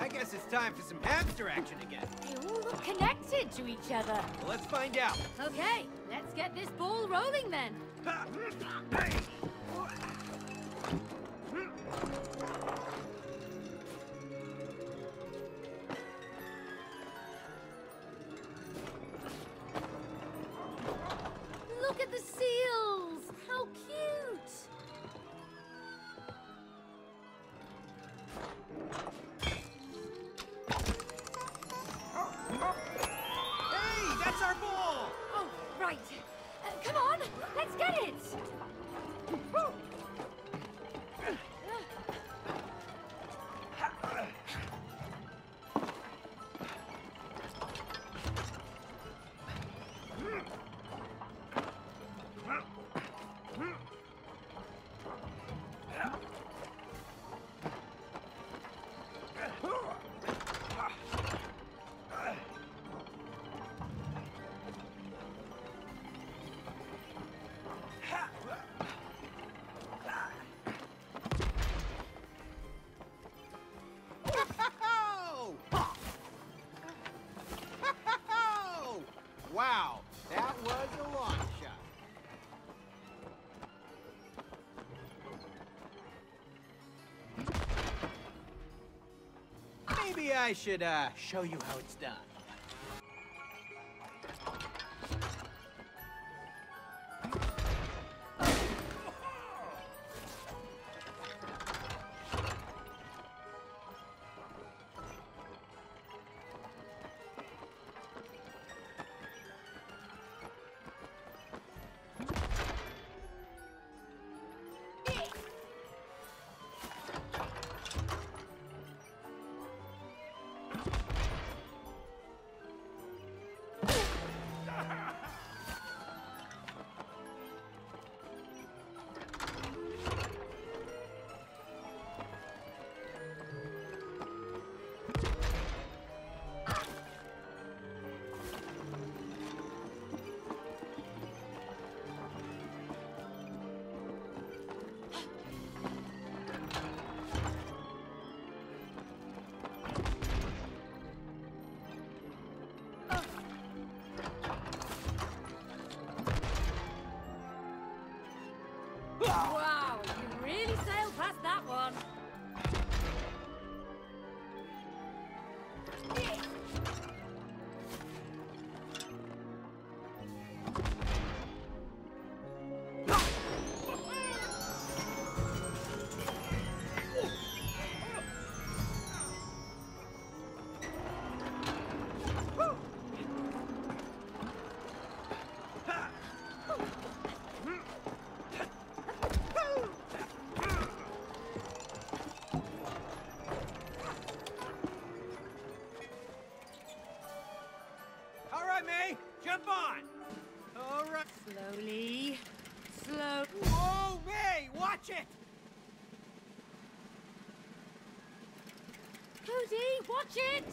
I guess it's time for some hamster action again. They all look connected to each other. Well, let's find out. Okay, let's get this ball rolling then. Look at the seals! How cute! Hey, that's our ball! Oh, right. Come on, let's get it! Wow, that was a launch shot. Maybe I should show you how it's done. Wow, you really sailed past that one. May, jump on! All right. Slowly. Slow. Whoa, May! Watch it! Cody, watch it!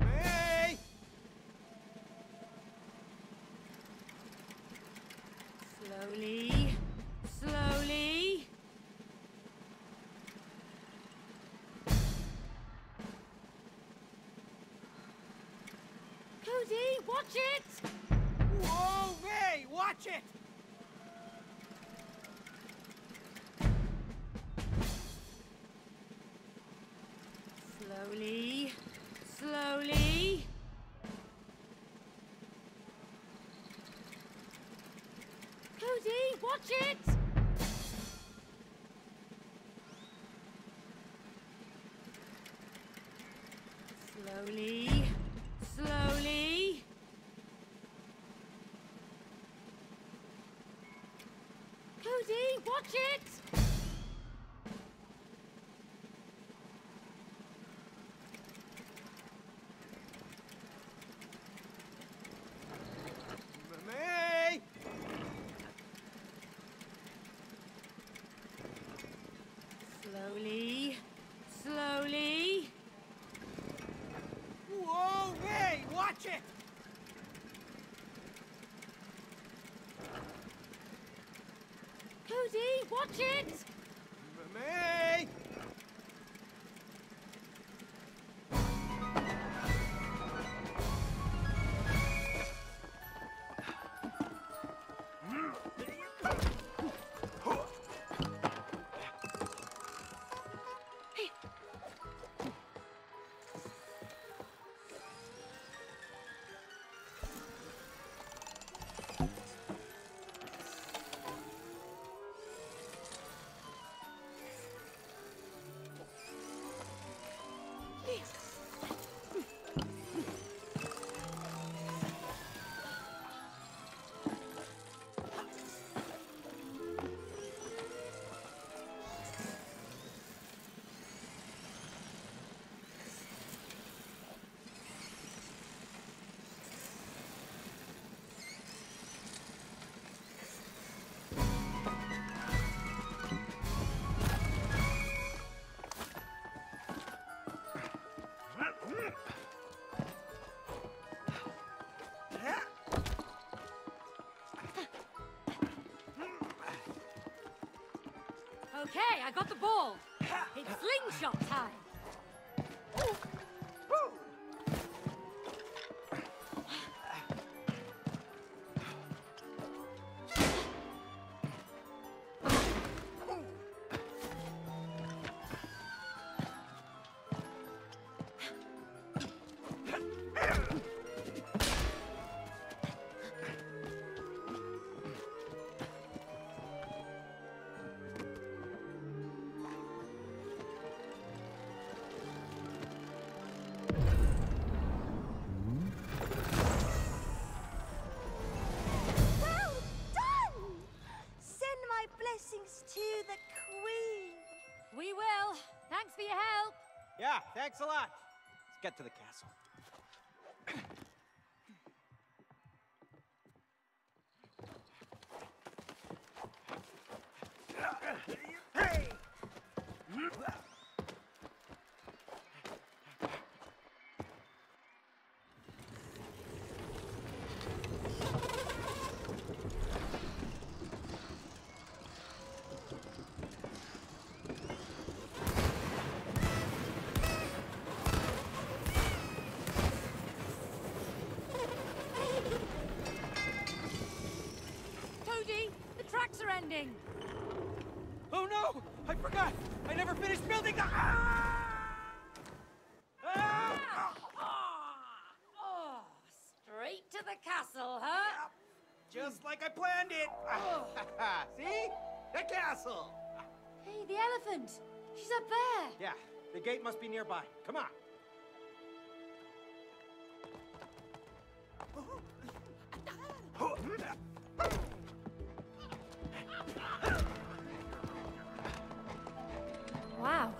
May! Slowly. Slowly. Cody, watch it! Whoa, May, watch it! Slowly, slowly. Cody, watch it! Slowly. Slowly. Cody, watch it. May. Slowly. Slowly. Whoa, hey, watch it! Cody, watch it! May! Okay, I got the ball. It's slingshot time. Thanks a lot. Let's get to the castle. Hey! Ending. Oh no! I forgot! I never finished building the... Ah! Ah! Ah! Oh, straight to the castle, huh? Yep. Just like I planned it! Oh. See? The castle! Hey, the elephant! She's up there! Yeah, the gate must be nearby. Come on! Wow,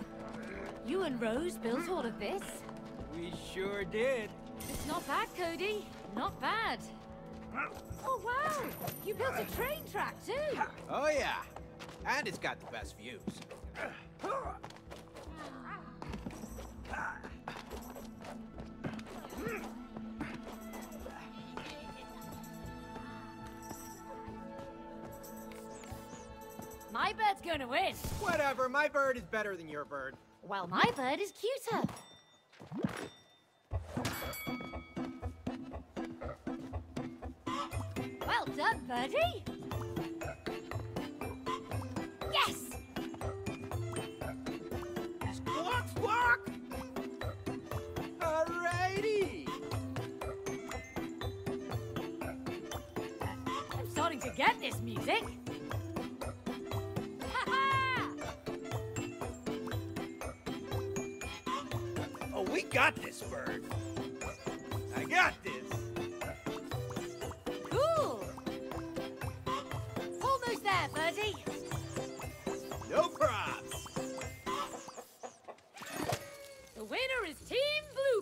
you and Rose built all of this? We sure did. It's not bad, Cody. Not bad. Oh, wow, you built a train track, too. Oh, yeah, and it's got the best views. My bird's gonna win. Whatever, my bird is better than your bird. Well, my bird is cuter. Well done, birdie. Yes! Squawk, squawk! Alrighty! I'm starting to get this music. We got this, bird. I got this. Cool. Almost there, birdie. No props. The winner is Team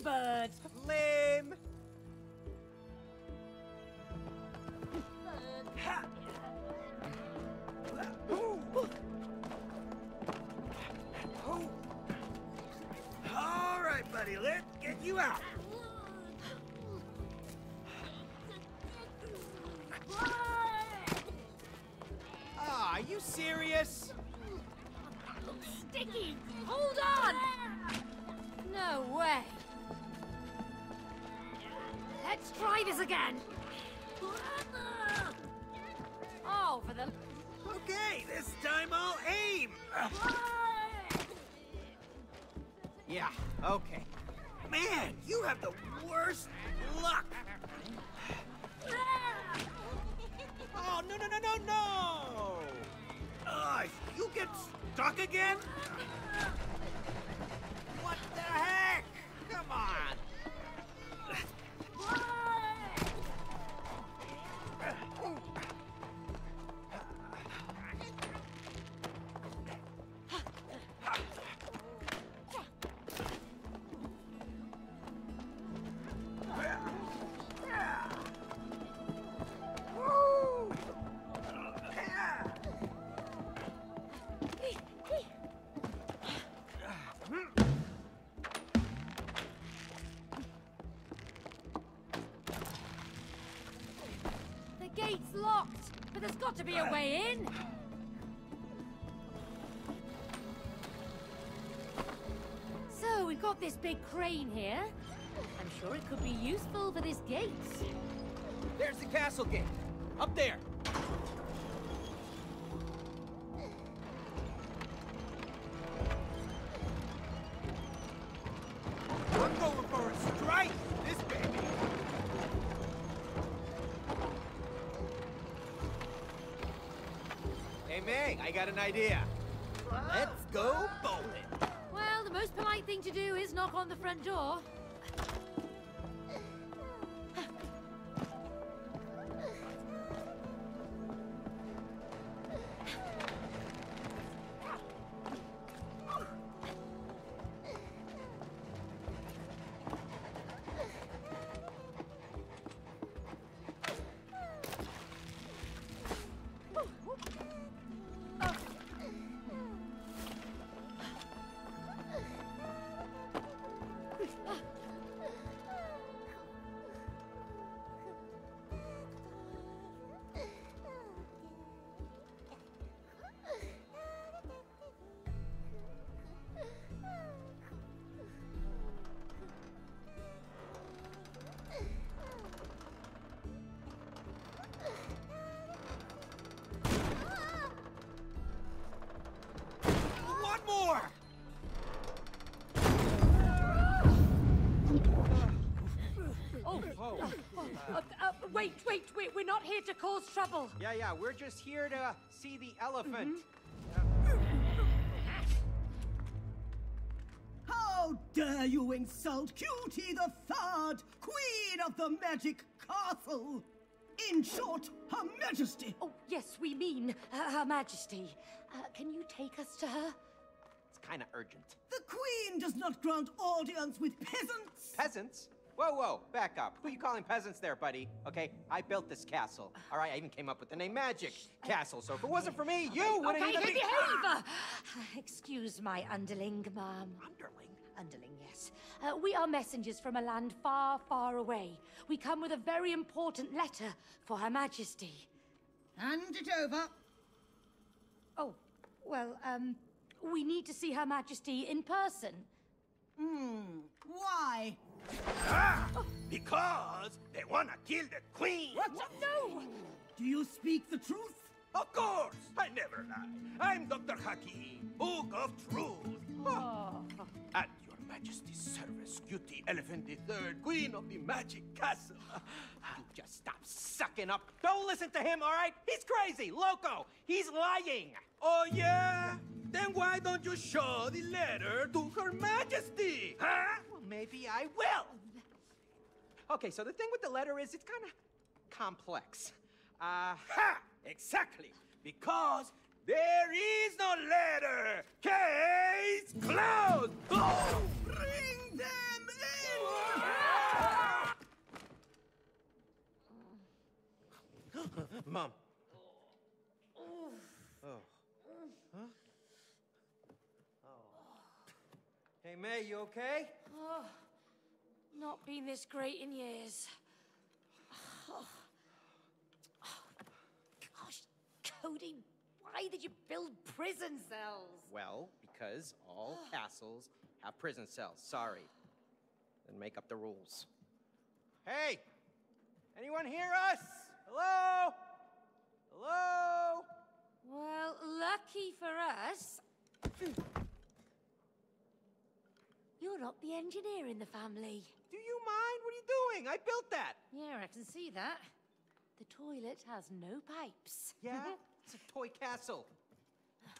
Bluebird. Lame. Let's get you out. Ah, are you serious? Sticky! Hold on! No way. Let's try this again. Oh, for the... Okay, this time I'll aim. Yeah, okay. Man, you have the worst luck! Oh, no, no, no, no, no! You get stuck again? What the heck? Come on! It's locked, but there's got to be a way in. I've got this big crane here. I'm sure it could be useful for this gate. There's the castle gate. Up there. I'm going for a strike. This baby. Hey, May, I got an idea. Let's go bowling. Well, the most polite thing to do is knock on the front door. Wait, we're not here to cause trouble. Yeah, we're just here to see the elephant. How dare you insult Cutie the Third, Queen of the Magic Castle! In short, Her Majesty! Oh, yes, we mean Her Majesty. Can you take us to her? It's kind of urgent. The Queen does not grant audience with peasants! Peasants? Whoa, back up. Who are you calling peasants there, buddy? Okay, I built this castle. All right, I even came up with the name Magic Castle, so if it wasn't for me, you wouldn't even be... behave! Excuse my underling, ma'am. Underling? Underling, yes. We are messengers from a land far, far away. We come with a very important letter for Her Majesty. Hand it over. Oh, well, we need to see Her Majesty in person. Why? Because they want to kill the queen! What? No! Do you speak the truth? Of course! I never lie. I'm Dr. Hakim, Book of Truth. At Your Majesty's service, Cutie Elephant the Third, Queen of the Magic Castle. You just stop sucking up. Don't listen to him, all right? He's crazy, loco. He's lying. Oh, yeah? Then why don't you show the letter to Her Majesty? Huh? Well, maybe I will. Okay, so the thing with the letter is it's kind of complex. Exactly. Because there is no letter. Case closed. Oh, bring them in. Mom. Hey, May, you okay? Oh, not been this great in years. Gosh, Cody, why did you build prison cells? Well, because all castles have prison cells. Sorry. Then make up the rules. Hey! Anyone hear us? Hello? Hello? Well, lucky for us... You're not the engineer in the family. Do you mind? What are you doing? I built that. Yeah, I can see that. The toilet has no pipes. Yeah? It's a toy castle.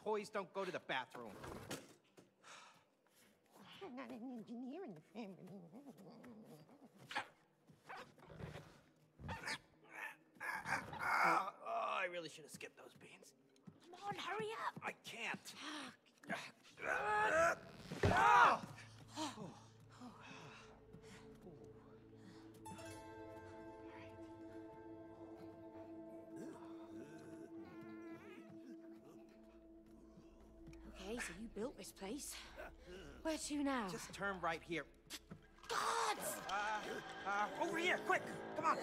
Toys don't go to the bathroom. I'm not an engineer in the family. I really should have skipped those beans. Come on, hurry up. I can't. Okay, so you built this place. Where to now? Just turn right here. God! Over here, quick! Come on!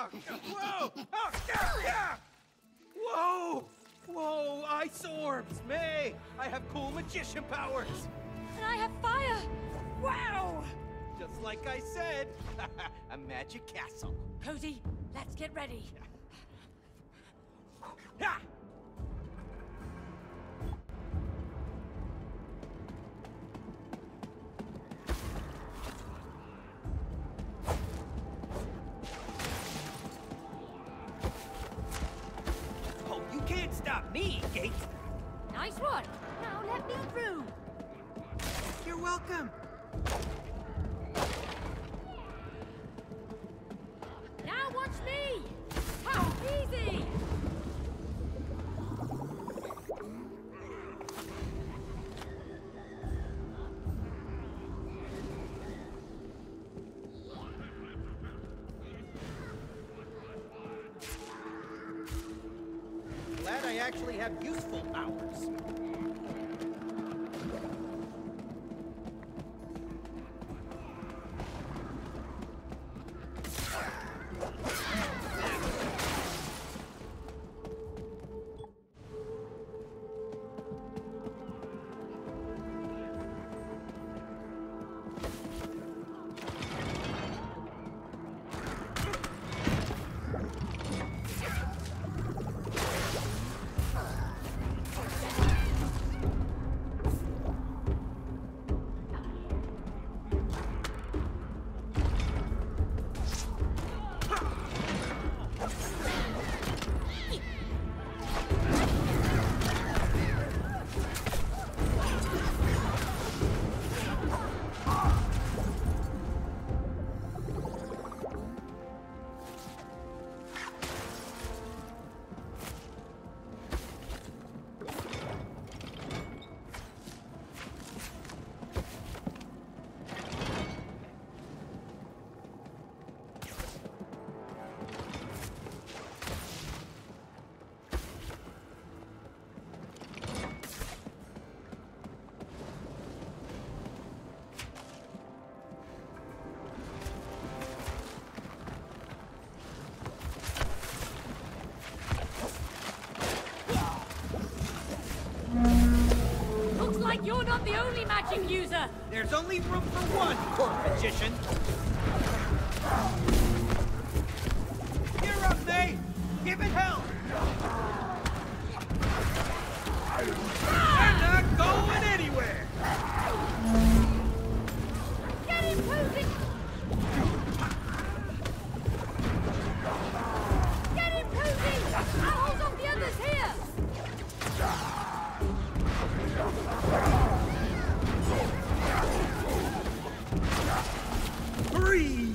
Whoa! Oh, yeah, yeah! Whoa! Whoa! Ice orbs! May! I have cool magician powers! And I have fire! Wow! Just like I said, a magic castle. Cody, let's get ready. Yeah. Oh, you can't stop me, Gate. Nice one. Now let me through. You're welcome. Now watch me! How easy! Glad I actually have useful powers. You're not the only magic user! There's only room for one, poor magician! You're up, May! Give it hell! Ah! We're not going anywhere! Get him, Cody! Get him, Cody! I'll hold off the others here! Three!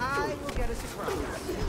I will get a surprise.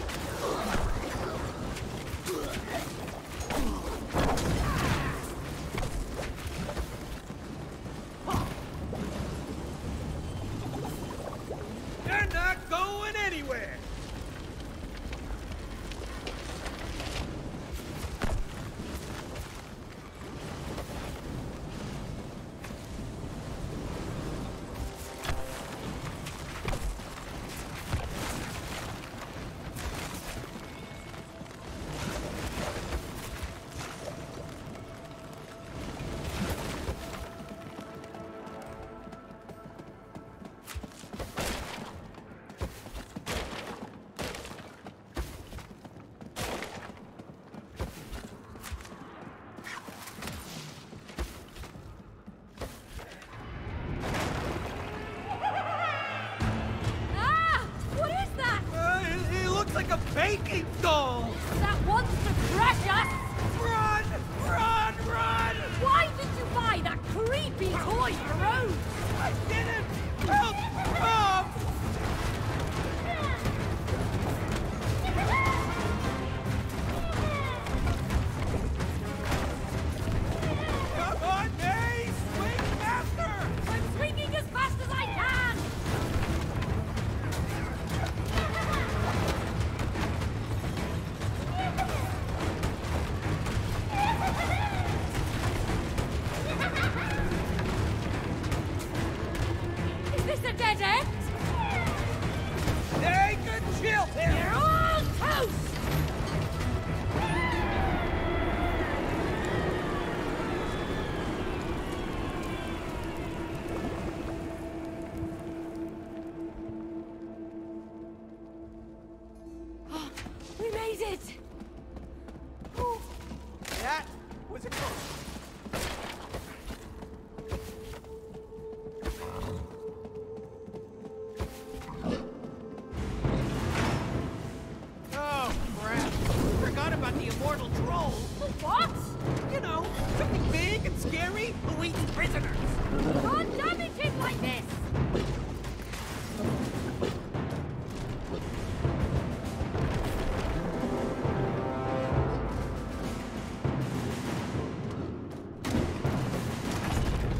What? You know, something big and scary who eats prisoners. God damn it, kids like this!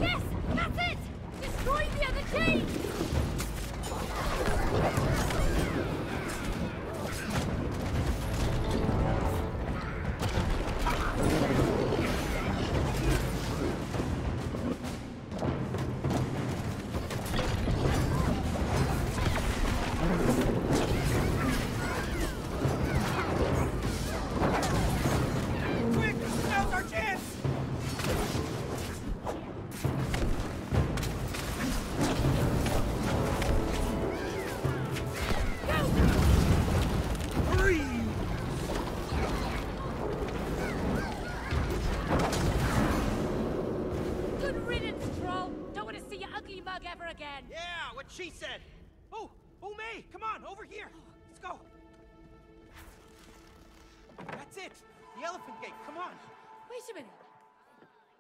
Yes, that's it! Destroy the other chain! She said. Oh, May, come on, over here. Let's go. That's it. The elephant gate, come on. Wait a minute.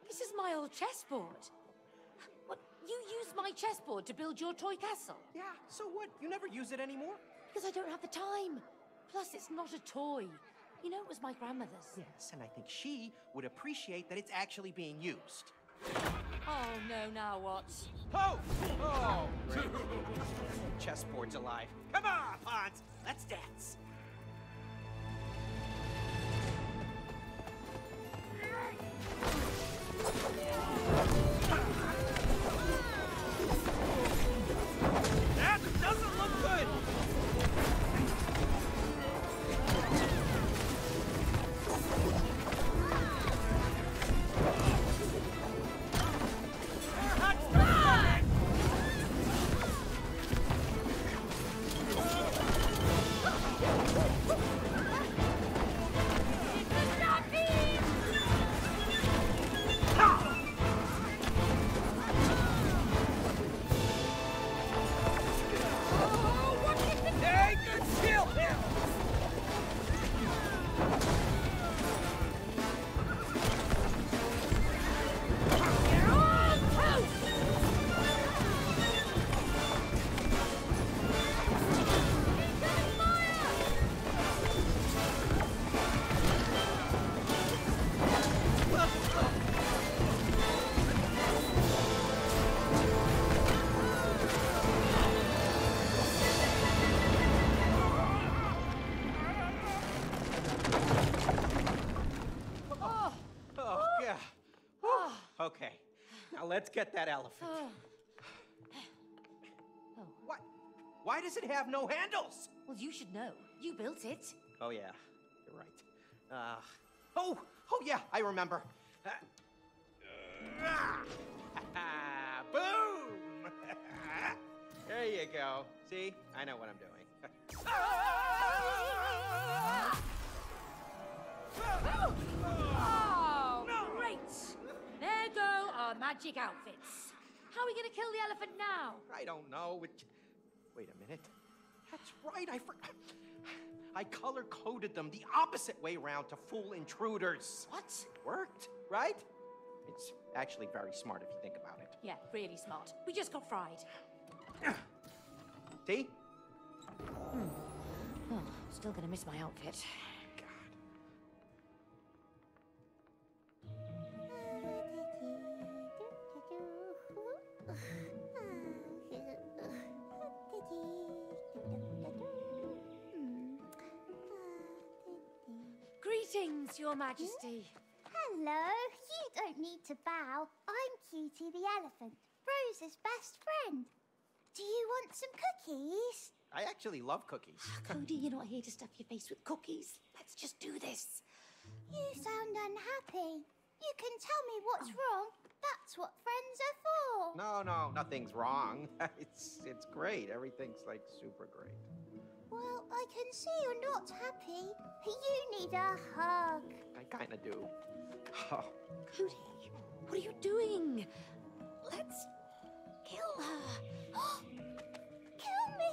This is my old chessboard. What? You used my chessboard to build your toy castle. Yeah, so what? You never use it anymore? Because I don't have the time. Plus, it's not a toy. You know, it was my grandmother's. Yes, and I think she would appreciate that it's actually being used. Oh, no, now what? Oh! Oh, great. Chessboard's alive. Come on, Hans! Let's dance! That doesn't look good! Let's get that elephant. Oh. What? Why does it have no handles? Well, you should know. You built it. Oh, yeah. You're right. Oh, yeah, I remember. Boom! There you go. See? I know what I'm doing. Oh, great! There go our magic outfits. How are we gonna kill the elephant now? I don't know. Wait a minute. That's right, I color-coded them the opposite way around to fool intruders. What? Worked, right? It's actually very smart if you think about it. Yeah, really smart. We just got fried. See? Oh, still gonna miss my outfit. Greetings, Your Majesty. Hello. You don't need to bow. I'm Cutie the Elephant, Rose's best friend. Do you want some cookies? I actually love cookies. Cody, you're not here to stuff your face with cookies. Let's just do this. You sound unhappy. You can tell me what's wrong. That's what friends are for. No, nothing's wrong. It's great. Everything's, like, super great. Well, I can see you're not happy. You need a hug. I kind of do. Oh. Cody, what are you doing? Let's kill her. Kill me?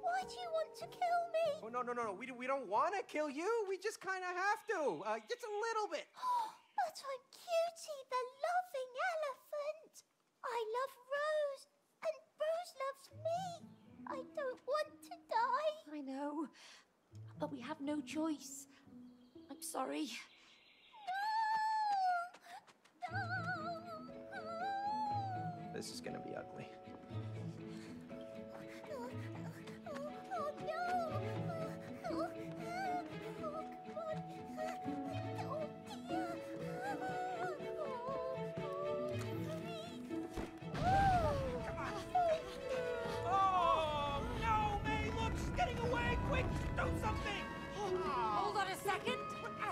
Why do you want to kill me? Oh, no. We don't want to kill you. We just kind of have to. Just a little bit. But I'm Cutie, the loving elephant. I love Rose, and Rose loves me. I don't want to die. I know, but we have no choice. I'm sorry. No. This is gonna be ugly. Do something! Hold on a second! Okay.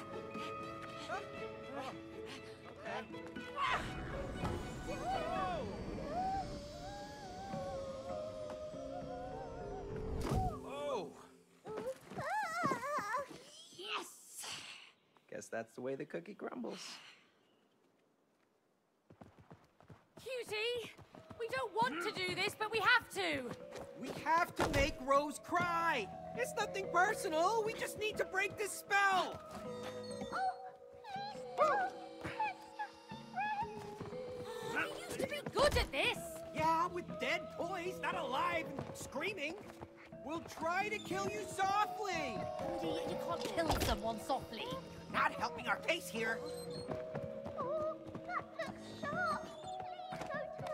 Oh! Yes! Guess that's the way the cookie crumbles. Cutie! We don't want to do this, but we have to! We have to make Rose cry! It's nothing personal! We just need to break this spell! Oh, please don't! Oh, we used to be good at this! Yeah, with dead toys, not alive and screaming! We'll try to kill you softly! Cody, you can't kill someone softly! You're not helping our case here! Oh, that looks sharp! Please don't hurt me!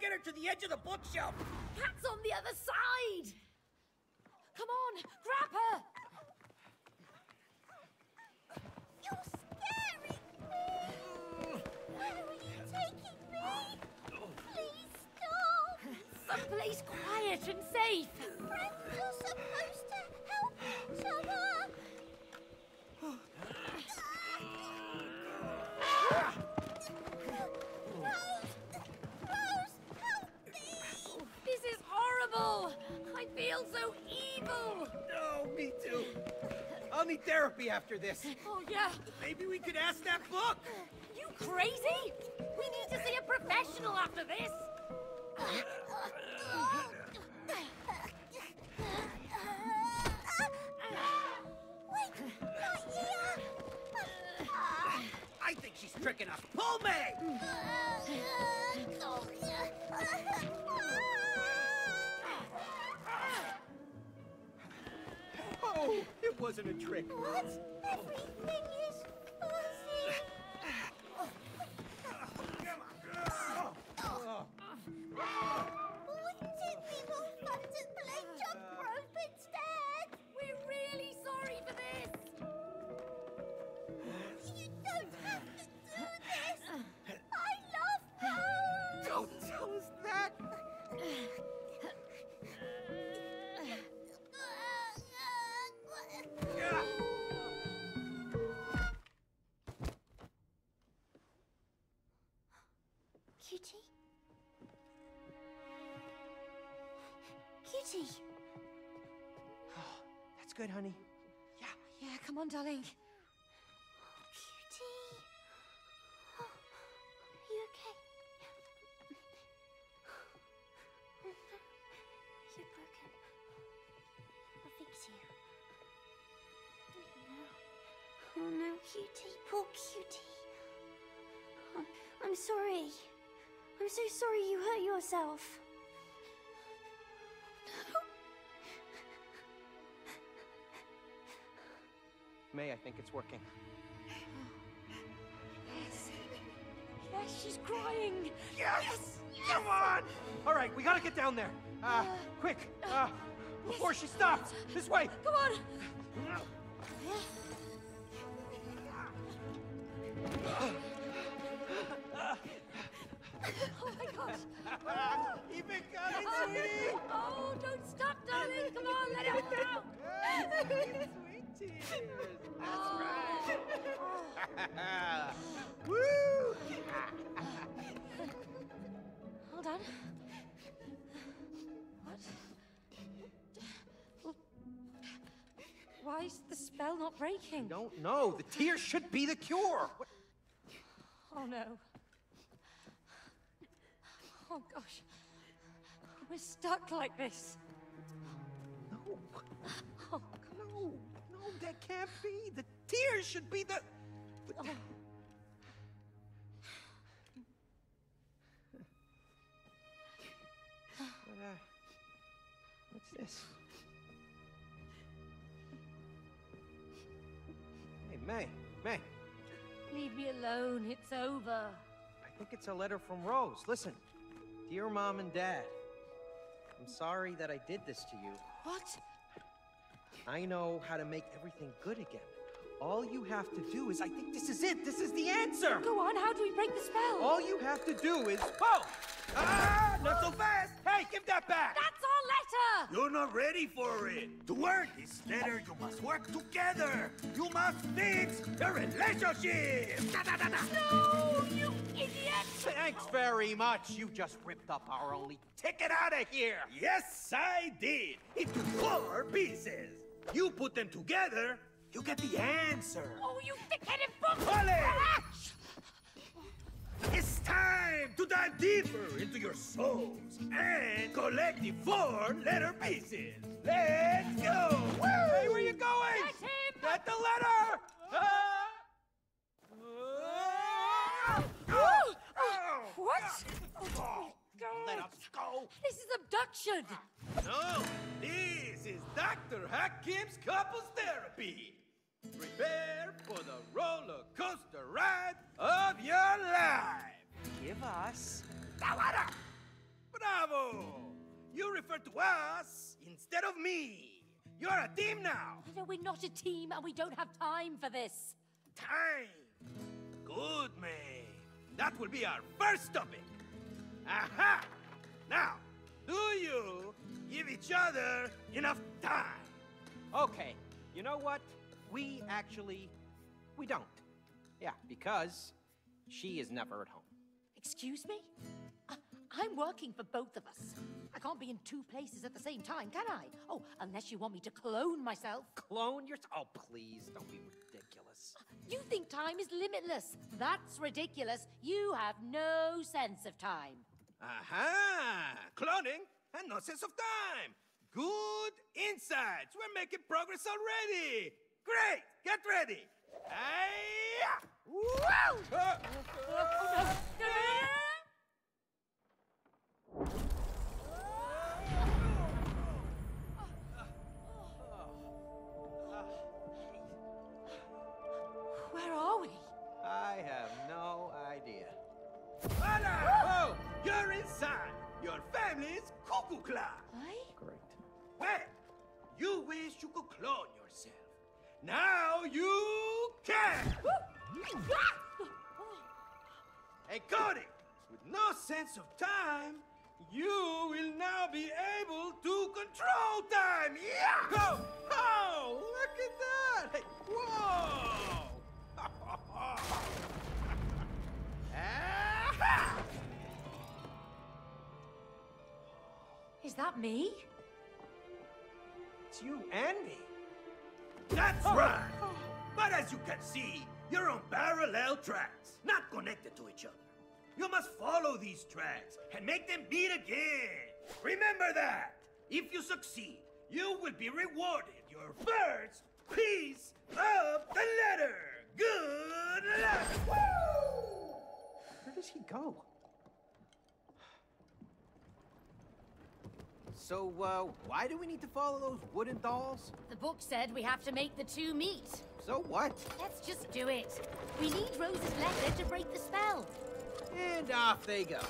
Get her to the edge of the bookshelf! Cat's on the other side! Come on, grab her! You're scaring me! Where are you taking me? Please stop! Someplace quiet and safe! Friends are supposed to help each other! I feel so evil! No, me too. I'll need therapy after this. Oh, yeah. Maybe we could ask that book! You crazy? We need to see a professional after this! Wait, not here! I think she's tricking us. Pull me! Oh, it wasn't a trick. What? Everything is fuzzy. Come on. Wouldn't it be more fun to play jump rope instead? We're really sorry for this. You don't have to do this. I love her. Don't tell us that. Cutie? Cutie? Oh, that's good, honey. Yeah. Yeah, come on, darling. Oh, Cutie. Oh, are you okay? You're broken. I'll fix you. Oh no, Cutie, poor Cutie. I'm sorry. I'm so sorry you hurt yourself. No. May, I think it's working. Yes. Yes, she's crying. Yes! Yes! Come on! All right, we gotta get down there. Quick. Before she stops! This way! Come on! Oh my gosh! Keep it coming, sweetie! Oh, don't stop, darling! Come on, let it out! Yes, sweet tears! That's right! Woo! Hold on. What? Why is the spell not breaking? I don't know. The tears should be the cure. What? Oh, no. Oh, gosh. We're stuck like this. No. Oh, no. No, that can't be. The tears should be the... Oh. What's this? Hey, May. Leave me alone. It's over. I think it's a letter from Rose. Listen. Dear Mom and Dad, I'm sorry that I did this to you. What? I know how to make everything good again. All you have to do is... I think this is it. This is the answer. Go on. How do we break the spell? All you have to do is... Whoa! Ah! Not so fast! Hey, give that back! That's our letter! You're not ready for it! To work this letter, you must work together! You must fix the relationship! Da, da, da, da. No, you idiot! Thanks very much! You just ripped up our only ticket out of here! Yes, I did! Into four pieces! You put them together, you get the answer! Oh, you thick-headed boob! Polish! It's time to dive deeper into your souls and collect the four letter pieces. Let's go! Woo! Hey, where are you going? Get him! Get the letter! What? Oh, let us go! This is abduction! No, this is Dr. Hakim's couples therapy. Prepare for the roller coaster ride of your life! Give us... Tawara! Bravo! You refer to us instead of me! You're a team now! No, we're not a team and we don't have time for this! Time! Good, May! That will be our first topic! Aha! Now, do you give each other enough time? Okay, you know what? We don't. Yeah, because she is never at home. Excuse me? I'm working for both of us. I can't be in two places at the same time, can I? Oh, unless you want me to clone myself. Clone yourself? Oh, please, don't be ridiculous. You think time is limitless. That's ridiculous. You have no sense of time. Aha! Cloning and no sense of time. Good insights. We're making progress already. Great! Get ready! Hi-ya! Whoa! Where are we? I have no idea. Hola! Oh, you're inside! Your family's cuckoo clock! Great. Well, you wish you could clone yourself. Now you can! Hey, Cody! With no sense of time, you will now be able to control time! Yeah! Oh, look at that! Hey, whoa! Is that me? It's you and me. That's right! But as you can see, you're on parallel tracks, not connected to each other. You must follow these tracks and make them meet again. Remember that! If you succeed, you will be rewarded your first piece of the letter. Good luck! Woo! Where did he go? So, why do we need to follow those wooden dolls? The book said we have to make the two meet. So what? Let's just do it. We need Rose's letter to break the spell. And off they go.